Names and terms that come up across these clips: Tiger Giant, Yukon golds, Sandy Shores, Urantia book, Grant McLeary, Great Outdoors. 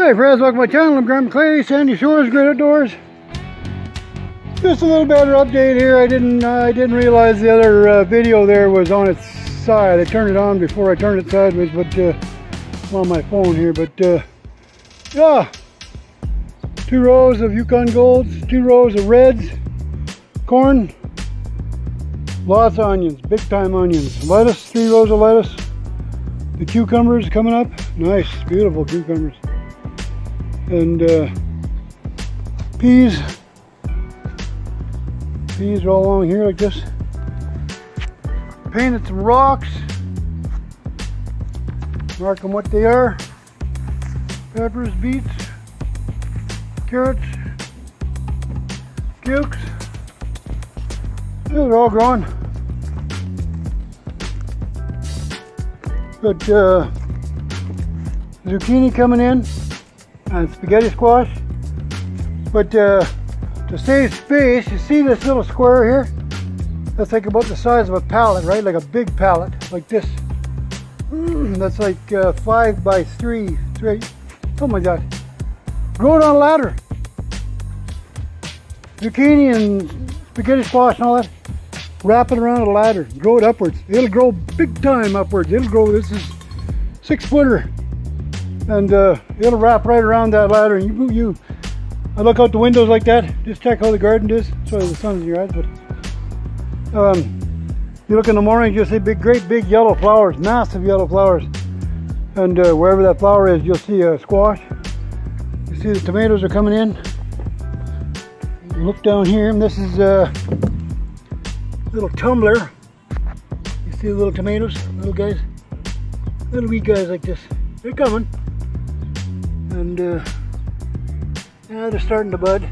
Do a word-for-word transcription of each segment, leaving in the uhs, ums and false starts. Hey friends, welcome to my channel. I'm Grant McLeary, Sandy Shores, Great Outdoors. Just a little better update here. I didn't, I didn't realize the other uh, video there was on its side. I turned it on before I turned it sideways, but uh, I'm on my phone here. But uh, yeah, two rows of Yukon golds, two rows of reds, corn, lots of onions, big time onions, lettuce, three rows of lettuce. The cucumbers coming up, nice, beautiful cucumbers. And uh, peas, peas all along here like this. Painted some rocks, mark them what they are. Peppers, beets, carrots, cukes. They're all growing. But uh, zucchini coming in. And spaghetti squash, but uh, to save space, you see this little square here? That's like about the size of a pallet, right? Like a big pallet, like this. That's like uh, five by three, three. Oh my God! Grow it on a ladder. Zucchini and spaghetti squash and all that. Wrap it around a ladder. Grow it upwards. It'll grow big time upwards. It'll grow. This is six footer. And uh, it'll wrap right around that ladder. And you, you, I look out the windows like that. Just check how the garden is. Sorry, the sun's in your eyes, but um, you look in the morning, you'll see big, great big yellow flowers, massive yellow flowers. And uh, wherever that flower is, you'll see a squash. You see the tomatoes are coming in. Look down here. And this is a little tumbler. You see the little tomatoes, little guys, little wee guys like this. They're coming. And uh, yeah, they're starting to bud.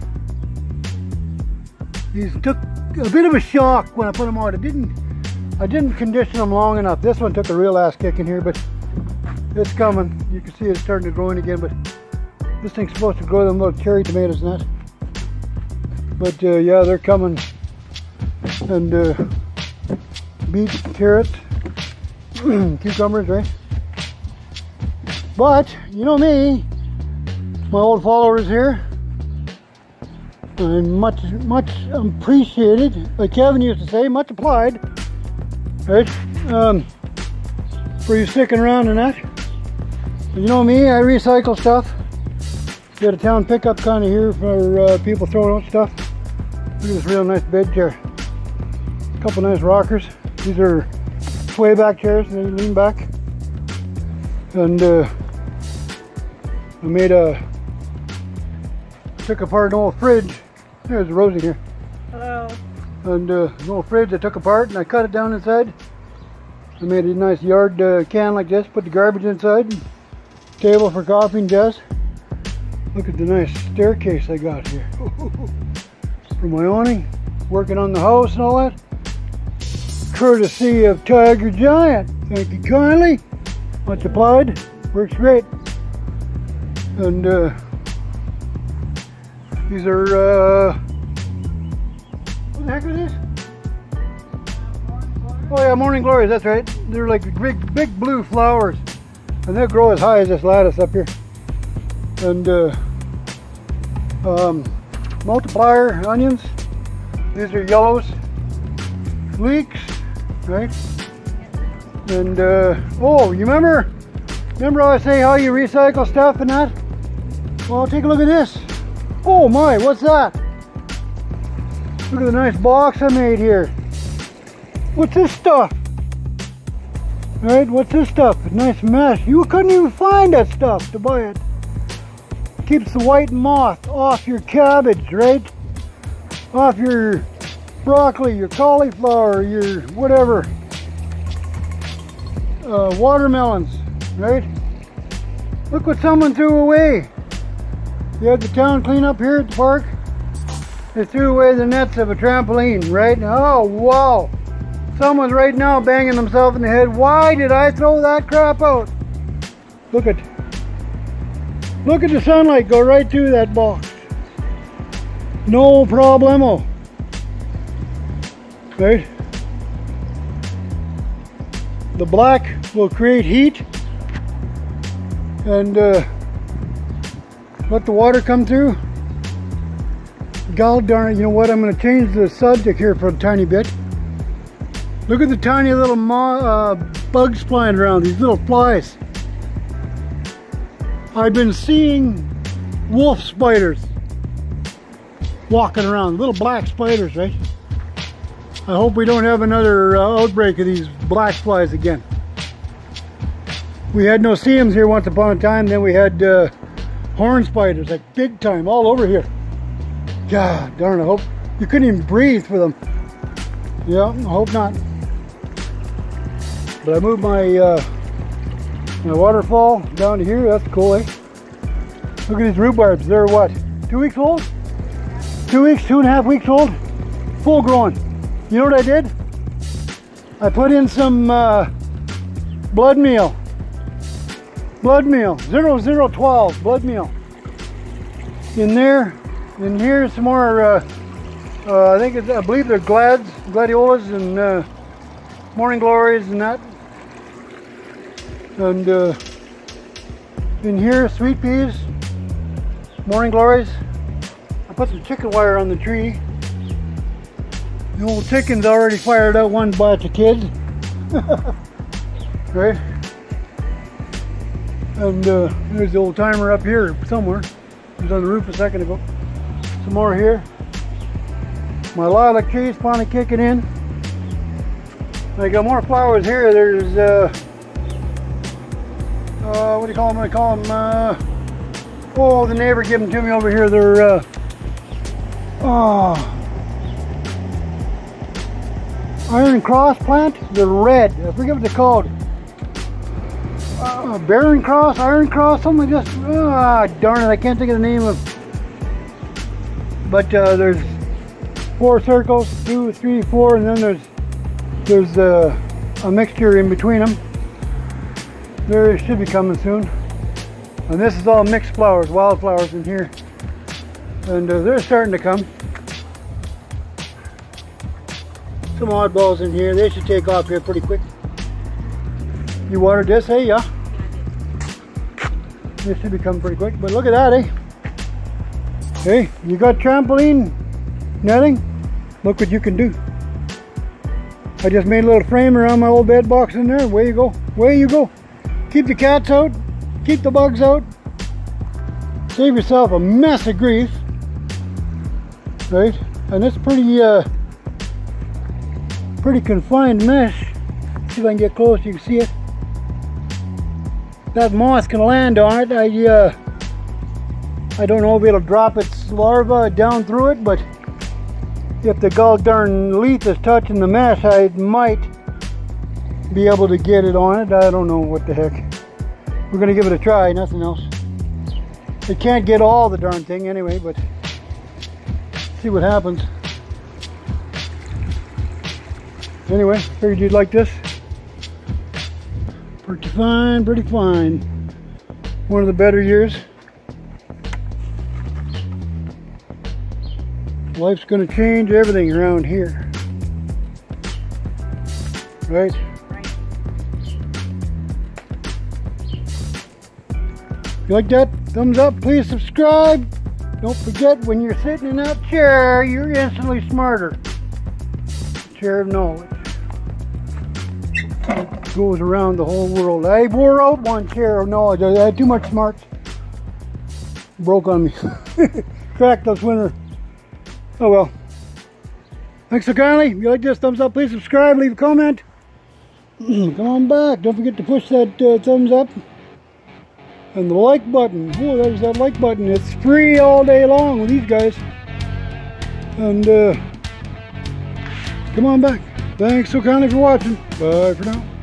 These took a bit of a shock when I put them out. I didn't, I didn't condition them long enough. This one took a real ass kick in here, but it's coming. You can see it's starting to grow in again. But this thing's supposed to grow them little cherry tomatoes and that. But uh, yeah, they're coming. And uh, beets, carrots, cucumbers, right? But you know me. My old followers here, and much, much appreciated. Like Kevin used to say, much applied, right? Um, for you sticking around and that. You know me, I recycle stuff. Get a town pickup kind of here for uh, people throwing out stuff. Look at this real nice bed chair. A couple nice rockers. These are sway back chairs, and they lean back. And uh, I made a. Took apart an old fridge. There's Rosie here. Hello. And uh, an old fridge I took apart and I cut it down inside. I made a nice yard uh, can like this. Put the garbage inside. Table for coffee and jazz. Look at the nice staircase I got here. For my awning. Working on the house and all that. Courtesy of Tiger Giant. Thank you kindly. Much applied. Works great. And uh, these are, uh, what the heck is this? Oh yeah, morning glories, that's right. They're like big, big blue flowers. And they'll grow as high as this lattice up here. And uh, um, multiplier onions. These are yellows. Leeks, right? And, uh, oh, you remember? Remember how I say how you recycle stuff and that? Well, take a look at this. Oh my, what's that? Look at the nice box I made here. What's this stuff? Right, what's this stuff? A nice mesh. You couldn't even find that stuff to buy it. Keeps the white moth off your cabbage, right? Off your broccoli, your cauliflower, your whatever. Uh, watermelons, right? Look what someone threw away. You had the town clean up here at the park. They threw away the nets of a trampoline, right? Oh, wow. Someone's right now banging themselves in the head. Why did I throw that crap out? Look at, look at the sunlight go right through that box. No problemo. Right? The black will create heat. And uh, let the water come through. God darn it, you know what, I'm going to change the subject here for a tiny bit. Look at the tiny little uh, bugs flying around, these little flies. I've been seeing wolf spiders walking around, little black spiders, right? I hope we don't have another uh, outbreak of these black flies again. We had no seams here once upon a time, then we had uh, horn spiders, like big time, all over here. God darn, I hope you couldn't even breathe for them. Yeah, I hope not. But I moved my uh, my waterfall down to here. That's cool, eh? Look at these rhubarbs. They're what? Two weeks old? Two weeks, two and a half weeks old? Full grown. You know what I did? I put in some uh, blood meal. Blood meal. zero zero twelve blood meal. In there. And here's some more, uh, uh, I think it's, I believe they're glads, gladiolas, and uh, morning glories and that. And uh, in here, sweet peas, morning glories. I put some chicken wire on the tree. The old chicken's already fired out one batch of kids. Right? And uh, there's the old timer up here somewhere. It was on the roof a second ago. Some more here. My lilac tree's finally kicking in. I got more flowers here. There's uh, uh, what do you call them? I call them. Uh, oh, the neighbor gave them to me over here. They're uh, oh, iron cross plant. They're red. I forget what they're called. Uh, Baron cross, iron cross, something like this. Ah, oh, darn it! I can't think of the name of. But uh, there's four circles, two, three, four, and then there's there's uh, a mixture in between them. There should be coming soon. And this is all mixed flowers, wildflowers in here. And uh, they're starting to come. Some oddballs in here. They should take off here pretty quick. You watered this, eh? Yeah. This should be coming pretty quick. But look at that, eh? Hey, you got trampoline netting? Look what you can do. I just made a little frame around my old bed box in there. Away you go. Away you go. Keep the cats out. Keep the bugs out. Save yourself a mess of grief. Right? And it's pretty, uh, pretty confined mesh. See if I can get close, you can see it. That moss can land on it. I, uh, I don't know if it'll drop its larva down through it, but if the gall darn leaf is touching the mesh, I might be able to get it on it. I don't know what the heck. We're going to give it a try, nothing else. It can't get all the darn thing anyway, but see what happens. Anyway, figured you'd like this. Pretty fine, pretty fine. One of the better years. Life's going to change everything around here, right? Right. You like that? Thumbs up, please subscribe. Don't forget, when you're sitting in that chair, you're instantly smarter. The chair of knowledge. It goes around the whole world. I wore out one chair of knowledge. I had too much smarts. Broke on me. Cracked this winter. Oh well. Thanks so kindly. If you like this, thumbs up, please subscribe, leave a comment. Come on back. Don't forget to push that uh, thumbs up. And the like button. Oh, there's that like button. It's free all day long with these guys. And uh, come on back. Thanks so kindly for watching. Bye for now.